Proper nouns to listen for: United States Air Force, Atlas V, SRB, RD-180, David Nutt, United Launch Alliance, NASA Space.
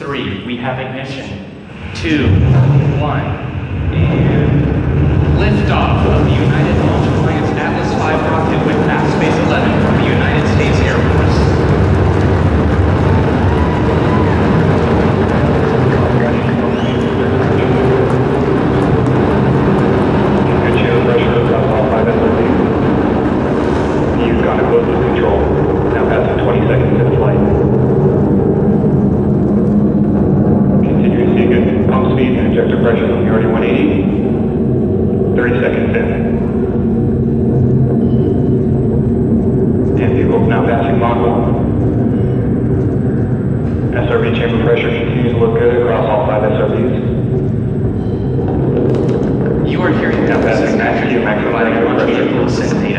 3, we have ignition. 2, 1, and liftoff of the United Launch Alliance Atlas V rocket with NASA Space 11 from the United States Air Force. Good show, pressure is up, all 5 SRB. You've got it close to control. Now pass the 20 seconds into flight. Injector pressure on the RD-180, 30 seconds in. And vehicle now passing Mach 1. SRB chamber pressure continues to look good across all 5 SRBs. You are hearing now passing Mach 2 providing launch vehicles in